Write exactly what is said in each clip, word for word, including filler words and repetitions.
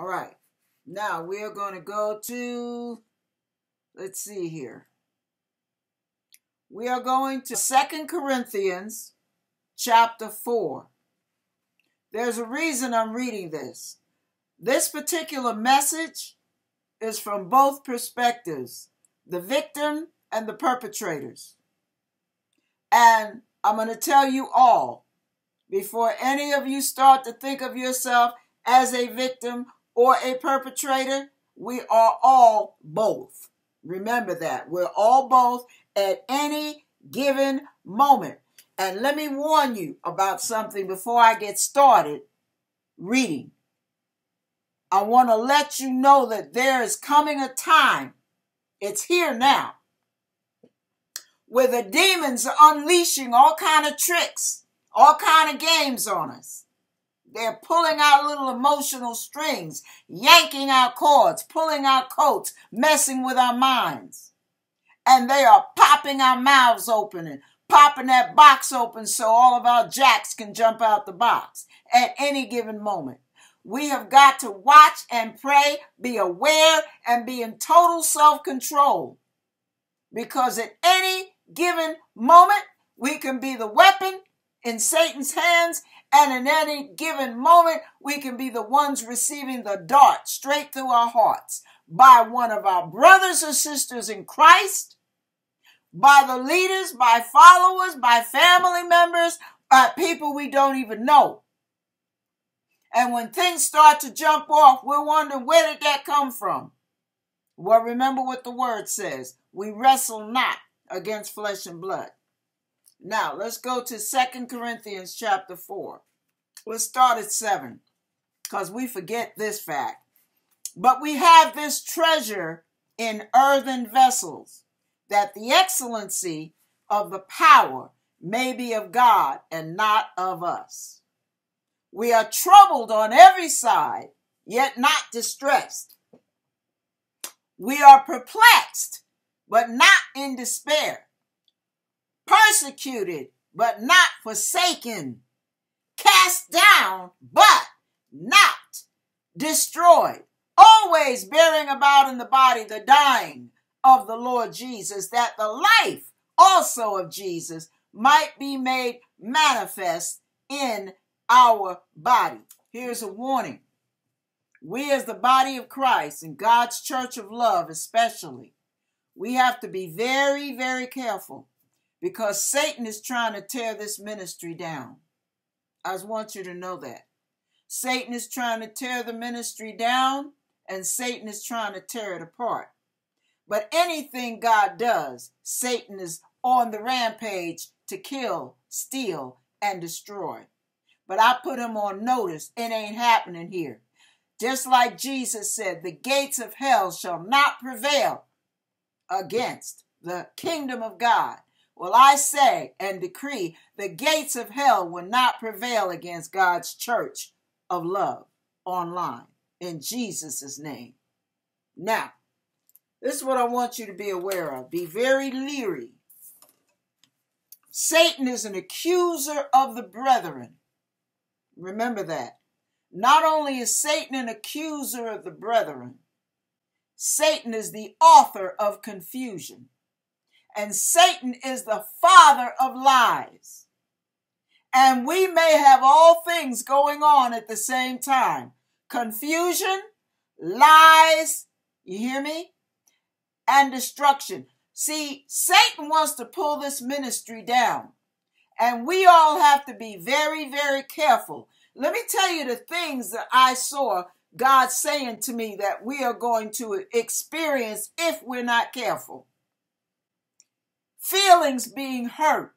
All right. Now we are going to go to, let's see here. We are going to Second Corinthians chapter four. There's a reason I'm reading this. This particular message is from both perspectives, the victim and the perpetrators. And I'm going to tell you all, before any of you start to think of yourself as a victim or a perpetrator, we are all both. Remember that. We're all both at any given moment. And let me warn you about something before I get started reading. I want to let you know that there is coming a time, it's here now, where the demons are unleashing all kind of tricks, all kind of games on us. They're pulling our little emotional strings, yanking our cords, pulling our coats, messing with our minds. And they are popping our mouths open and popping that box open so all of our jacks can jump out the box at any given moment. We have got to watch and pray, be aware, and be in total self-control. Because at any given moment, we can be the weapon in Satan's hands, and in any given moment, we can be the ones receiving the dart straight through our hearts by one of our brothers or sisters in Christ, by the leaders, by followers, by family members, by people we don't even know. And when things start to jump off, we're wondering, where did that come from? Well, remember what the word says. We wrestle not against flesh and blood. Now, let's go to Second Corinthians chapter four. Let's start at seven, because we forget this fact. But we have this treasure in earthen vessels, that the excellency of the power may be of God and not of us. We are troubled on every side, yet not distressed. We are perplexed, but not in despair. Persecuted, but not forsaken. Cast down, but not destroyed. Always bearing about in the body the dying of the Lord Jesus, that the life also of Jesus might be made manifest in our body. Here's a warning. We as the body of Christ and God's church of love especially, we have to be very, very careful, because Satan is trying to tear this ministry down. I just want you to know that. Satan is trying to tear the ministry down, and Satan is trying to tear it apart. But anything God does, Satan is on the rampage to kill, steal, and destroy. But I put him on notice. It ain't happening here. Just like Jesus said, the gates of hell shall not prevail against the kingdom of God. Well, I say and decree, the gates of hell will not prevail against God's church of love online, in Jesus' name. Now, this is what I want you to be aware of. Be very leery. Satan is an accuser of the brethren. Remember that. Not only is Satan an accuser of the brethren, Satan is the author of confusion. And Satan is the father of lies. And we may have all things going on at the same time. Confusion, lies, you hear me? And destruction. See, Satan wants to pull this ministry down. And we all have to be very, very careful. Let me tell you the things that I saw God saying to me that we are going to experience if we're not careful. Feelings being hurt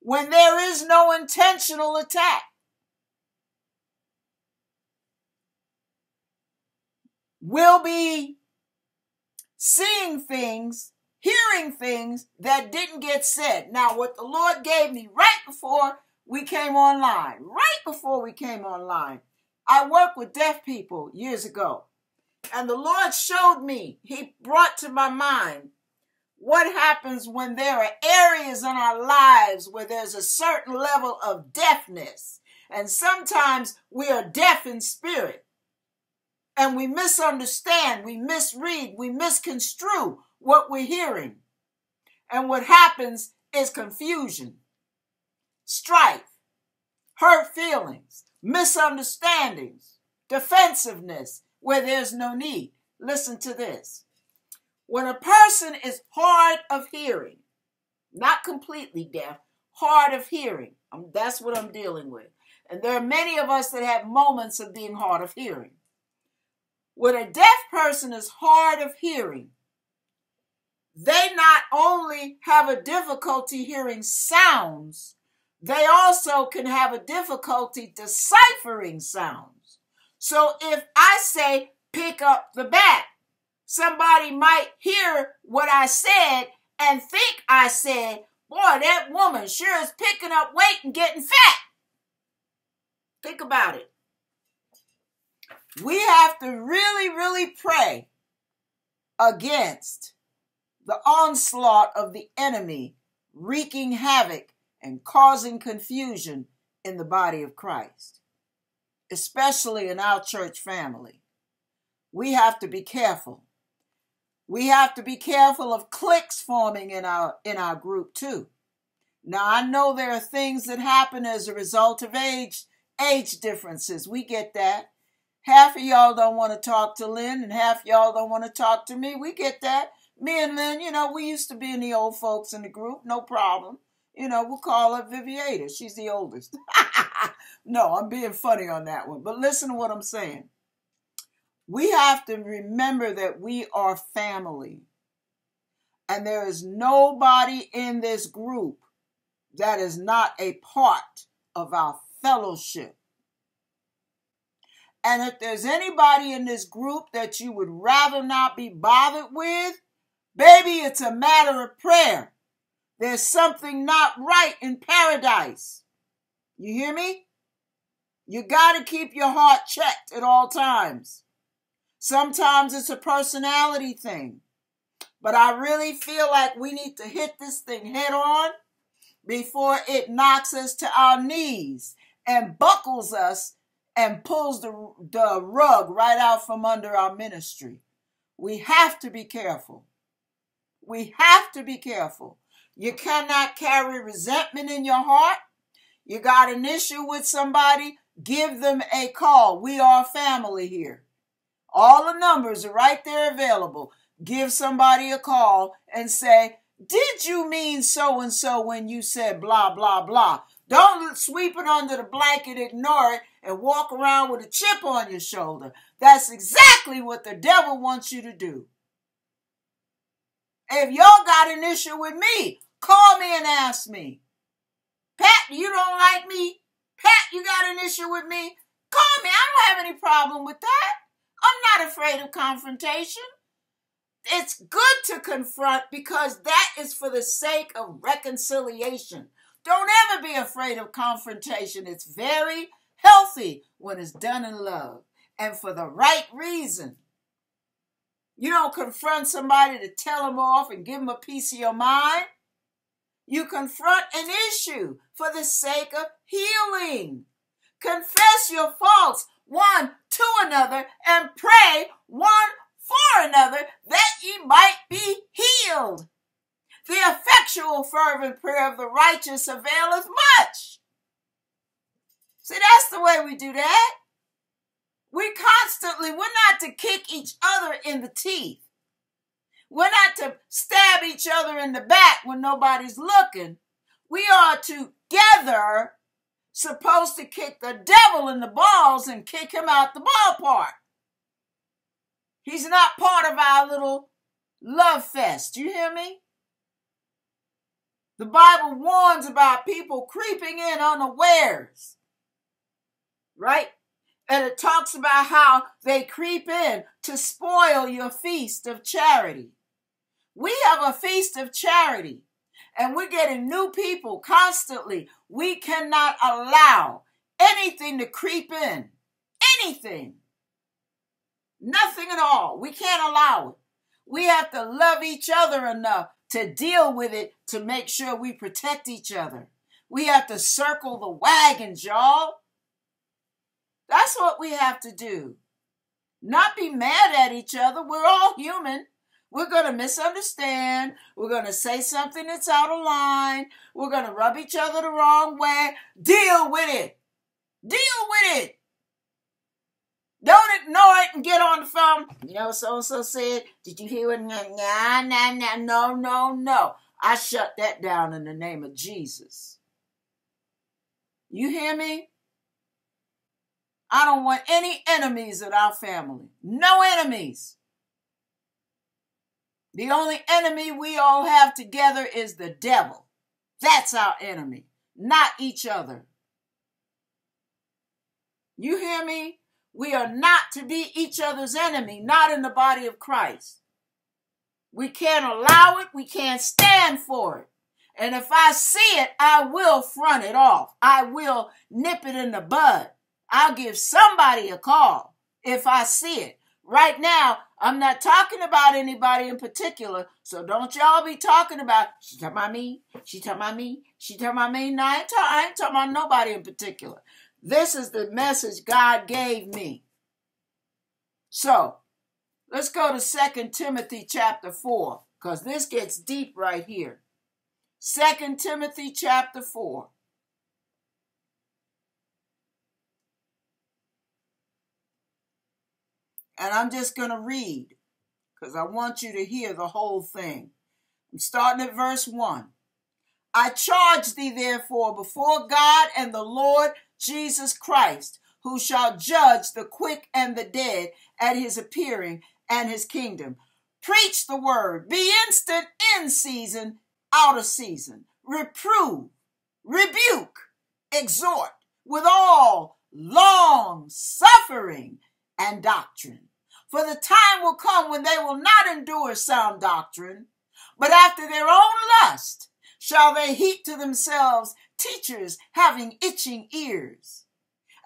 when there is no intentional attack. We'll be seeing things, hearing things that didn't get said. Now, what the Lord gave me right before we came online, right before we came online, I worked with deaf people years ago, and the Lord showed me, he brought to my mind what happens when there are areas in our lives where there's a certain level of deafness, and sometimes we are deaf in spirit. and we misunderstand, we misread, we misconstrue what we're hearing. And what happens is confusion, strife, hurt feelings, misunderstandings, defensiveness where there's no need. Listen to this. When a person is hard of hearing, not completely deaf, hard of hearing, I'm, that's what I'm dealing with. And there are many of us that have moments of being hard of hearing. When a deaf person is hard of hearing, they not only have a difficulty hearing sounds, they also can have a difficulty deciphering sounds. So if I say, pick up the bat, somebody might hear what I said and think I said, boy, that woman sure is picking up weight and getting fat. Think about it. We have to really, really pray against the onslaught of the enemy wreaking havoc and causing confusion in the body of Christ, especially in our church family. We have to be careful. We have to be careful of cliques forming in our, in our group too. Now, I know there are things that happen as a result of age, age differences. We get that. Half of y'all don't want to talk to Lynn and half y'all don't want to talk to me. We get that. Me and Lynn, you know, we used to be in the old folks in the group. No problem. You know, we'll call her Vivietta. She's the oldest. No, I'm being funny on that one. But listen to what I'm saying. We have to remember that we are family. And there is nobody in this group that is not a part of our fellowship. And if there's anybody in this group that you would rather not be bothered with, baby, it's a matter of prayer. There's something not right in paradise. You hear me? You got to keep your heart checked at all times. Sometimes it's a personality thing. But I really feel like we need to hit this thing head on before it knocks us to our knees and buckles us and pulls the, the rug right out from under our ministry. We have to be careful. We have to be careful. You cannot carry resentment in your heart. You got an issue with somebody, give them a call. We are family here. All the numbers are right there available. Give somebody a call and say, did you mean so-and-so when you said blah, blah, blah? Don't sweep it under the blanket, ignore it, and walk around with a chip on your shoulder. That's exactly what the devil wants you to do. If y'all got an issue with me, call me and ask me. Pat, you don't like me? Pat, you got an issue with me? Call me. I don't have any problem with that. I'm not afraid of confrontation. It's good to confront because that is for the sake of reconciliation. Don't ever be afraid of confrontation. It's very healthy when it's done in love and for the right reason. You don't confront somebody to tell them off and give them a piece of your mind. You confront an issue for the sake of healing. Confess your faults one to another and pray one for another that ye might be healed. The effectual fervent prayer of the righteous availeth much. See, that's the way we do that. We constantly, we're not to kick each other in the teeth. We're not to stab each other in the back when nobody's looking. We are together supposed to kick the devil in the balls and kick him out the ballpark. He's not part of our little love fest. You hear me? The Bible warns about people creeping in unawares. Right? And it talks about how they creep in to spoil your feast of charity. We have a feast of charity, and we're getting new people constantly. We cannot allow anything to creep in. Anything. Nothing at all. We can't allow it. We have to love each other enough to deal with it, to make sure we protect each other. We have to circle the wagons, y'all. That's what we have to do. Not be mad at each other. We're all human. We're going to misunderstand. We're going to say something that's out of line. We're going to rub each other the wrong way. Deal with it. Deal with it. Don't ignore it and get on the phone. You know, so-and-so said, did you hear it? Nah, nah, nah, no, no, no. I shut that down in the name of Jesus. You hear me? I don't want any enemies in our family. No enemies. The only enemy we all have together is the devil. That's our enemy, not each other. You hear me? We are not to be each other's enemy, not in the body of Christ. We can't allow it. We can't stand for it. And if I see it, I will front it off. I will nip it in the bud. I'll give somebody a call if I see it. Right now, I'm not talking about anybody in particular, so don't y'all be talking about, she talking about me, she talking about me, she talking about me. No, I ain't, talk, I ain't talking about nobody in particular. This is the message God gave me. So, let's go to Second Timothy chapter four, because this gets deep right here. Second Timothy chapter four. And I'm just going to read, because I want you to hear the whole thing. I'm starting at verse one. I charge thee therefore before God and the Lord Jesus Christ, who shall judge the quick and the dead at his appearing and his kingdom. Preach the word, be instant in season, out of season. Reprove, rebuke, exhort with all long suffering and doctrine. For the time will come when they will not endure sound doctrine, but after their own lust shall they heap to themselves teachers having itching ears.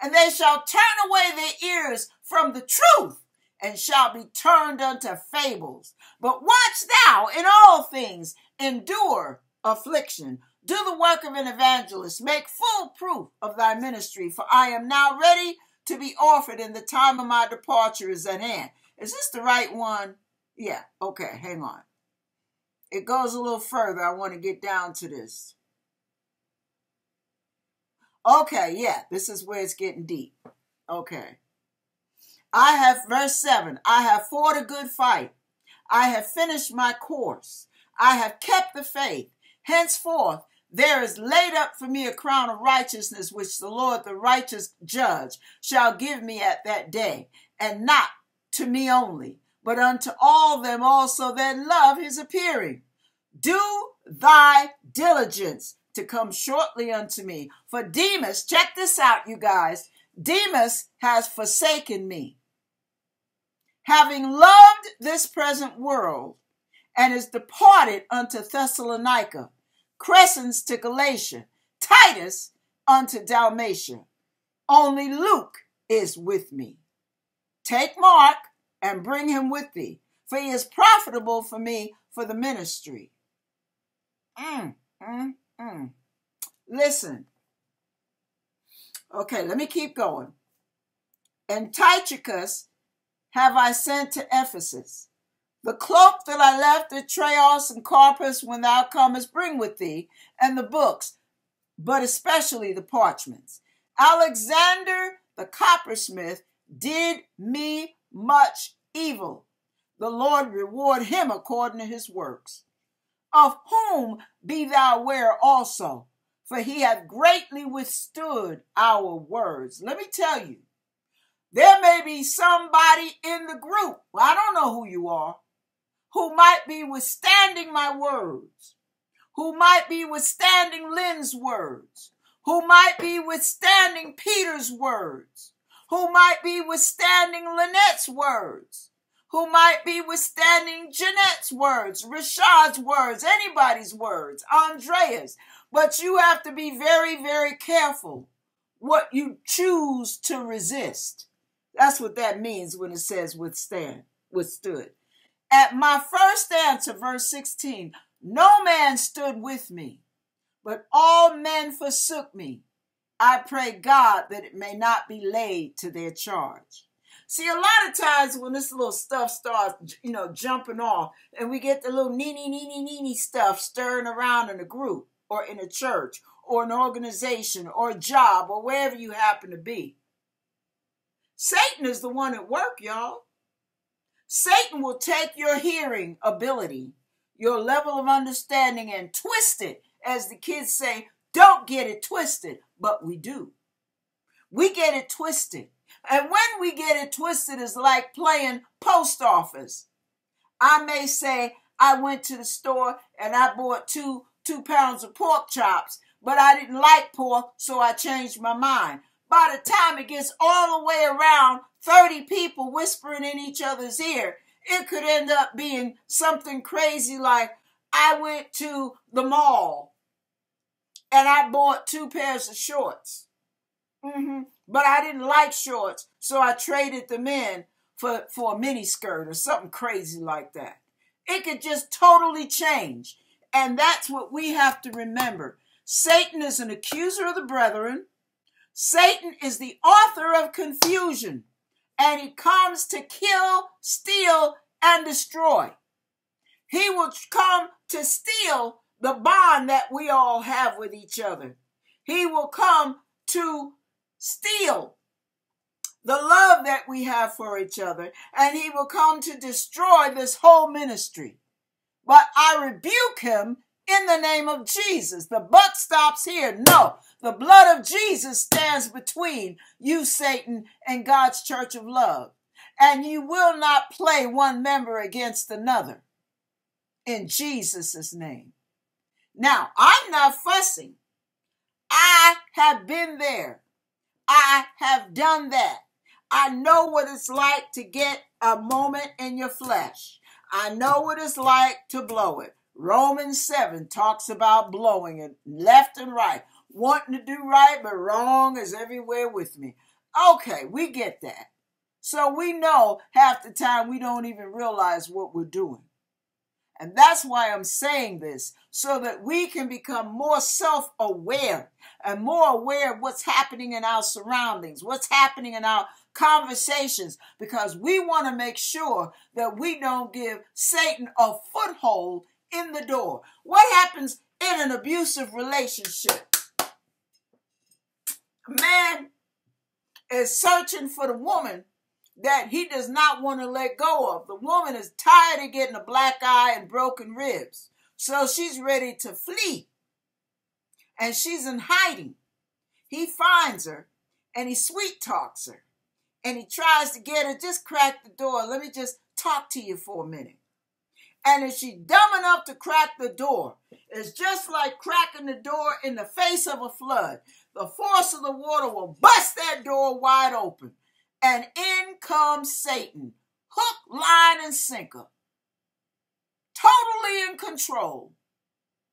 And they shall turn away their ears from the truth and shall be turned unto fables. But watch thou in all things, endure affliction. Do the work of an evangelist. Make full proof of thy ministry, for I am now ready to be offered, and the time of my departure is at hand. Is this the right one? Yeah, okay, hang on. It goes a little further. I want to get down to this. Okay, yeah, this is where it's getting deep. Okay. I have, verse seven, I have fought a good fight. I have finished my course. I have kept the faith. Henceforth, there is laid up for me a crown of righteousness, which the Lord, the righteous judge, shall give me at that day, and not to me only, but unto all them also that love his appearing. Do thy diligence to come shortly unto me. For Demas, check this out, you guys, Demas has forsaken me, having loved this present world, and is departed unto Thessalonica, Crescens to Galatia, Titus unto Dalmatia. Only Luke is with me. Take Mark and bring him with thee, for he is profitable for me for the ministry. Mm, mm, mm. Listen. Okay, let me keep going. And Tychicus have I sent to Ephesus. The cloak that I left at Traos and Carpus when thou comest, bring with thee, and the books, but especially the parchments. Alexander the coppersmith did me much evil. The Lord reward him according to his works. Of whom be thou aware also, for he hath greatly withstood our words. Let me tell you, there may be somebody in the group, well, I don't know who you are, who might be withstanding my words, who might be withstanding Lynn's words, who might be withstanding Peter's words, who might be withstanding Lynette's words, who might be withstanding Jeanette's words, Rashad's words, anybody's words, Andrea's. But you have to be very, very careful what you choose to resist. That's what that means when it says withstand, withstood. At my first answer, verse sixteen, no man stood with me, but all men forsook me. I pray God that it may not be laid to their charge. See, a lot of times when this little stuff starts, you know, jumping off, and we get the little nini, nini, nini stuff stirring around in a group or in a church or an organization or a job or wherever you happen to be. Satan is the one at work, y'all. Satan will take your hearing ability, your level of understanding, and twist it. As the kids say, don't get it twisted, but we do. We get it twisted. And when we get it twisted, it's like playing post office. I may say, I went to the store and I bought two, two pounds of pork chops, but I didn't like pork, so I changed my mind. By the time it gets all the way around, thirty people whispering in each other's ear, it could end up being something crazy like, I went to the mall and I bought two pairs of shorts. Mm-hmm. But I didn't like shorts, so I traded them in for, for a mini skirt or something crazy like that. It could just totally change. And that's what we have to remember. Satan is an accuser of the brethren. Satan is the author of confusion, and he comes to kill, steal, and destroy. He will come to steal the bond that we all have with each other. He will come to steal the love that we have for each other, and he will come to destroy this whole ministry. But I rebuke him in the name of Jesus. The buck stops here. No, the blood of Jesus stands between you, Satan, and God's church of love. And you will not play one member against another. In Jesus' name. Now, I'm not fussing. I have been there. I have done that. I know what it's like to get a moment in your flesh. I know what it's like to blow it. Romans seven talks about blowing it left and right. Wanting to do right, but wrong is everywhere with me. Okay, we get that. So we know half the time we don't even realize what we're doing. And that's why I'm saying this, so that we can become more self-aware and more aware of what's happening in our surroundings, what's happening in our conversations, because we want to make sure that we don't give Satan a foothold in the door. What happens in an abusive relationship? A man is searching for the woman that he does not want to let go of. The woman is tired of getting a black eye and broken ribs, so she's ready to flee, and she's in hiding. He finds her, and he sweet talks her, and he tries to get her, just crack the door. Let me just talk to you for a minute. And if she's dumb enough to crack the door, it's just like cracking the door in the face of a flood. The force of the water will bust that door wide open. And in comes Satan, hook, line, and sinker, totally in control,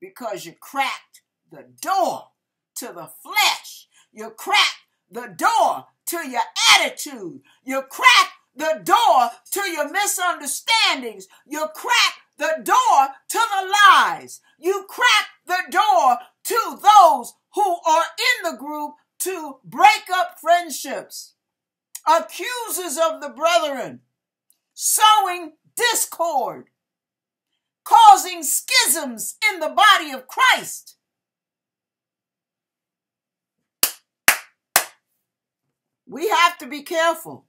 because you cracked the door to the flesh. You cracked the door to your attitude. You cracked the door to your misunderstandings. You cracked the door to the lies. You cracked the door to those who are in the group to break up friendships. Accusers of the brethren, sowing discord, causing schisms in the body of Christ. We have to be careful.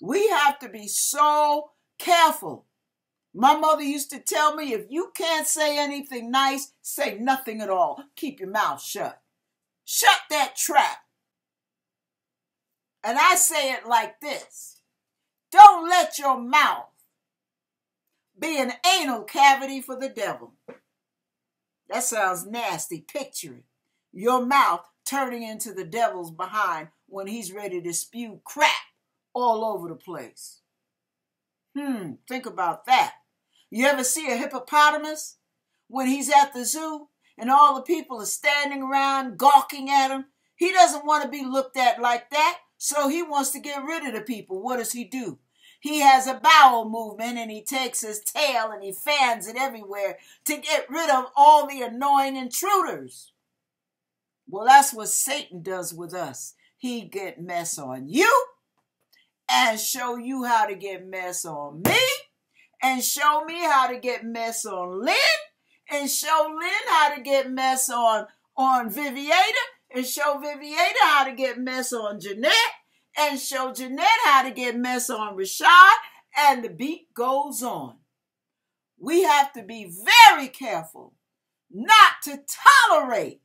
We have to be so careful. My mother used to tell me, if you can't say anything nice, say nothing at all. Keep your mouth shut. Shut that trap. And I say it like this. Don't let your mouth be an anal cavity for the devil. That sounds nasty. Picture it. Your mouth turning into the devil's behind when he's ready to spew crap all over the place. Hmm, think about that. You ever see a hippopotamus when he's at the zoo and all the people are standing around gawking at him? He doesn't want to be looked at like that. So he wants to get rid of the people. What does he do? He has a bowel movement, and he takes his tail and he fans it everywhere to get rid of all the annoying intruders. Well, that's what Satan does with us. He get mess on you, and show you how to get mess on me, and show me how to get mess on Lynn, and show Lynn how to get mess on, on Vivietta, and show Vivietta how to get mess on Jeanette, and show Jeanette how to get mess on Rashad, and the beat goes on. We have to be very careful not to tolerate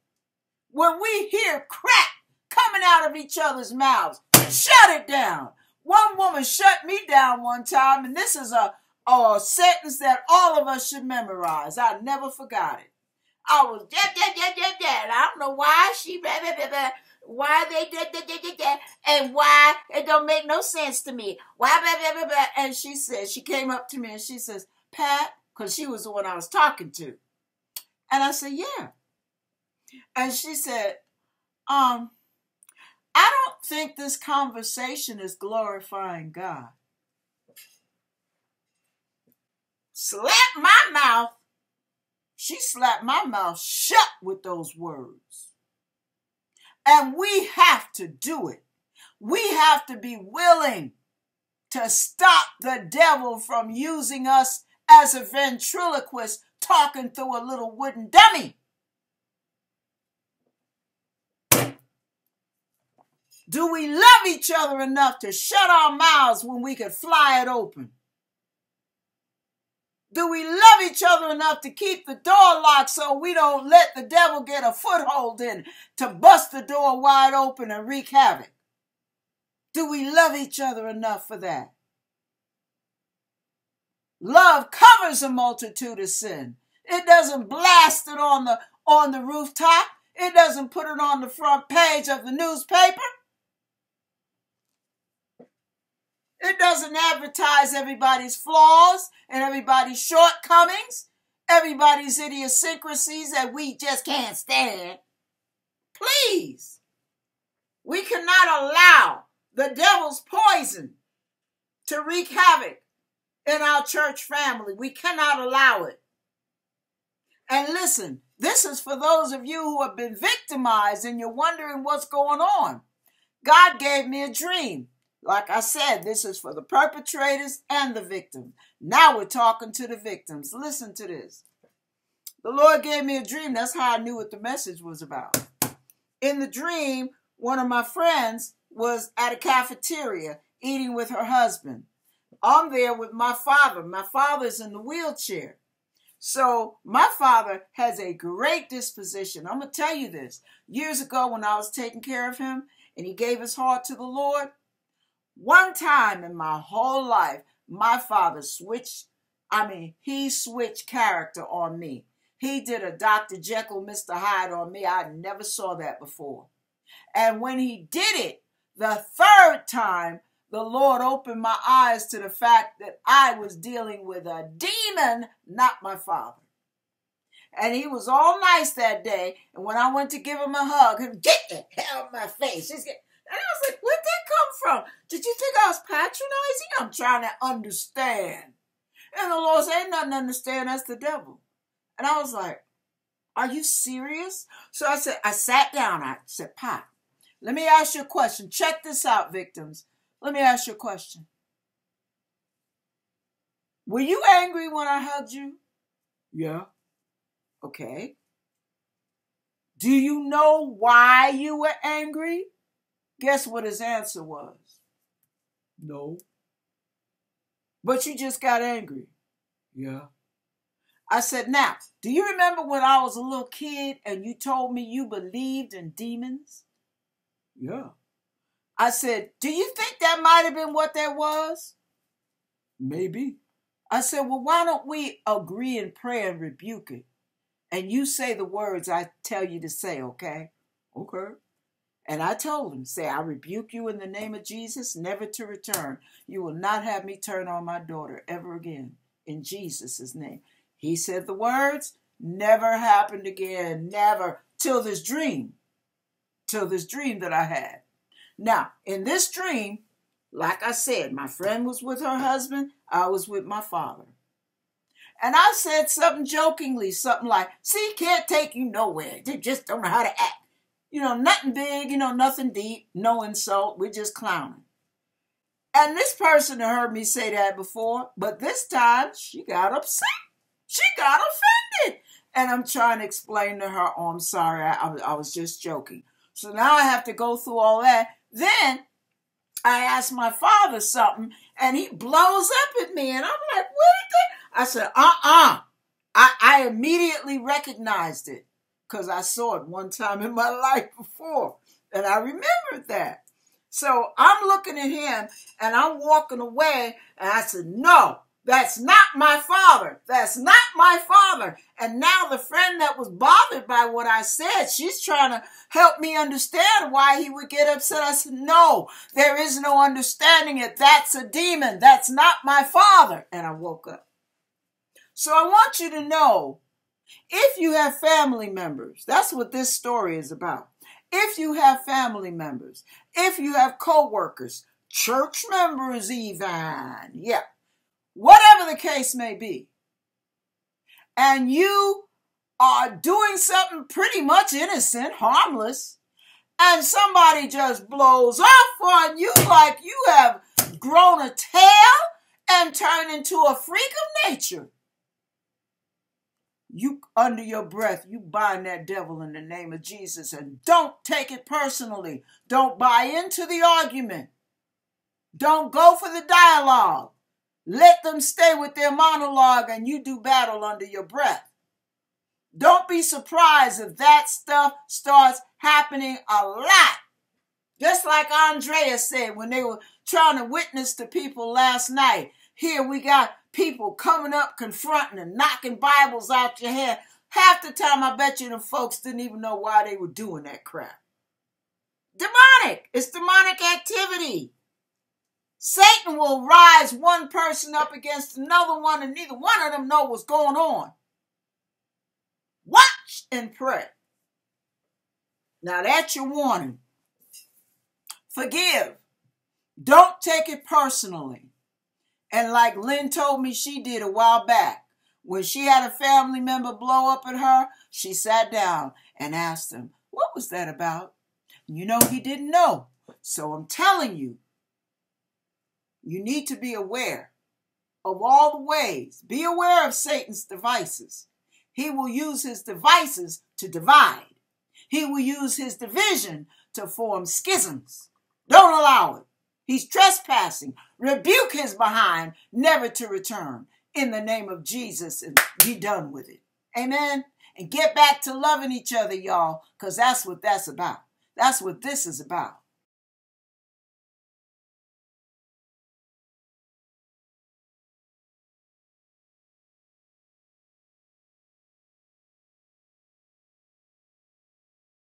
when we hear crap coming out of each other's mouths. Shut it down. One woman shut me down one time, and this is a, a sentence that all of us should memorize. I never forgot it. I was da da da da da, and I don't know why she blah, blah, blah, blah. Why they da da da da da, and why it don't make no sense to me. Why blah, blah, blah, blah. And she said, she came up to me and she says, Pat, because she was the one I was talking to. And I said, yeah. And she said, um, I don't think this conversation is glorifying God. Slap my mouth. She slapped my mouth shut with those words. And we have to do it. We have to be willing to stop the devil from using us as a ventriloquist talking through a little wooden dummy. Do we love each other enough to shut our mouths when we could fly it open? Do we love each other enough to keep the door locked so we don't let the devil get a foothold in to bust the door wide open and wreak havoc? Do we love each other enough for that? Love covers a multitude of sin. It doesn't blast it on the, on the rooftop. It doesn't put it on the front page of the newspaper. It doesn't advertise everybody's flaws and everybody's shortcomings, everybody's idiosyncrasies that we just can't stand. Please, we cannot allow the devil's poison to wreak havoc in our church family. We cannot allow it. And listen, this is for those of you who have been victimized and you're wondering what's going on. God gave me a dream. Like I said, this is for the perpetrators and the victims. Now we're talking to the victims. Listen to this. The Lord gave me a dream. That's how I knew what the message was about. In the dream, one of my friends was at a cafeteria eating with her husband. I'm there with my father. My father's in the wheelchair. So my father has a great disposition. I'm going to tell you this. Years ago when I was taking care of him and he gave his heart to the Lord, one time in my whole life, my father switched, I mean, he switched character on me. He did a Doctor Jekyll, Mister Hyde on me. I never saw that before. And when he did it, the third time, the Lord opened my eyes to the fact that I was dealing with a demon, not my father. And he was all nice that day. And when I went to give him a hug, he said, get the hell out of my face. She's getting... And I was like, where'd that come from? Did you think I was patronizing? I'm trying to understand. And the Lord said, ain't nothing to understand, that's the devil. And I was like, are you serious? So I said, I sat down. I said, Pop, let me ask you a question. Check this out, victims. Let me ask you a question. Were you angry when I hugged you? Yeah. Okay. Do you know why you were angry? Guess what his answer was? No. But you just got angry. Yeah. I said, now, do you remember when I was a little kid and you told me you believed in demons? Yeah. I said, do you think that might have been what that was? Maybe. I said, well, why don't we agree in prayer and rebuke it? And you say the words I tell you to say, okay? Okay. And I told him, say, I rebuke you in the name of Jesus, never to return. You will not have me turn on my daughter ever again, in Jesus' name. He said the words, never happened again, never, till this dream, till this dream that I had. Now, in this dream, like I said, my friend was with her husband, I was with my father. And I said something jokingly, something like, see, can't take you nowhere. They just don't know how to act. You know, nothing big, you know, nothing deep, no insult. We're just clowning. And this person had heard me say that before, but this time she got upset. She got offended. And I'm trying to explain to her, oh, I'm sorry, I, I was just joking. So now I have to go through all that. Then I asked my father something, and he blows up at me, and I'm like, what? I said, uh-uh. I, I immediately recognized it because I saw it one time in my life before, and I remembered that. So I'm looking at him, and I'm walking away, and I said, no, that's not my father. That's not my father. And now the friend that was bothered by what I said, she's trying to help me understand why he would get upset. I said, no, there is no understanding it. That's a demon. That's not my father. And I woke up. So I want you to know, if you have family members, that's what this story is about. If you have family members, if you have co-workers, church members even, yeah, whatever the case may be, and you are doing something pretty much innocent, harmless, and somebody just blows off on you like you have grown a tail and turned into a freak of nature. You, under your breath, you bind that devil in the name of Jesus and don't take it personally. Don't buy into the argument. Don't go for the dialogue. Let them stay with their monologue and you do battle under your breath. Don't be surprised if that stuff starts happening a lot. Just like Andrea said when they were trying to witness to people last night. Here we got people coming up, confronting and knocking Bibles out your hand. Half the time, I bet you the folks didn't even know why they were doing that crap. Demonic. It's demonic activity. Satan will rise one person up against another one, and neither one of them know what's going on. Watch and pray. Now that's your warning. Forgive. Don't take it personally. And like Lynn told me she did a while back, when she had a family member blow up at her, she sat down and asked him, what was that about? You know, he didn't know. So I'm telling you, you need to be aware of all the ways. Be aware of Satan's devices. He will use his devices to divide. He will use his division to form schisms. Don't allow it. He's trespassing. Rebuke his behind, never to return. In the name of Jesus, and be done with it. Amen? And get back to loving each other, y'all, because that's what that's about. That's what this is about.